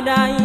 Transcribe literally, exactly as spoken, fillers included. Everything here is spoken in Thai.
ได้